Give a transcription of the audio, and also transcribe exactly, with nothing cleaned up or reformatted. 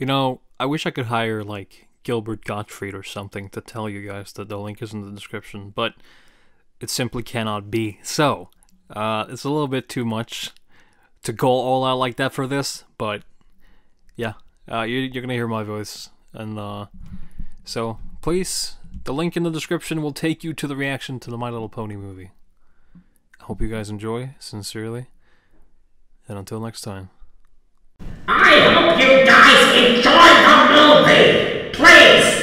You know, I wish I could hire, like, Gilbert Gottfried or something to tell you guys that the link is in the description, but it simply cannot be. So, uh, it's a little bit too much to go all out like that for this, but yeah, uh, you, you're gonna hear my voice. And uh, so, please, the link in the description will take you to the reaction to the My Little Pony movie. I hope you guys enjoy, sincerely, and until next time. I hope you guys enjoy the movie! Please!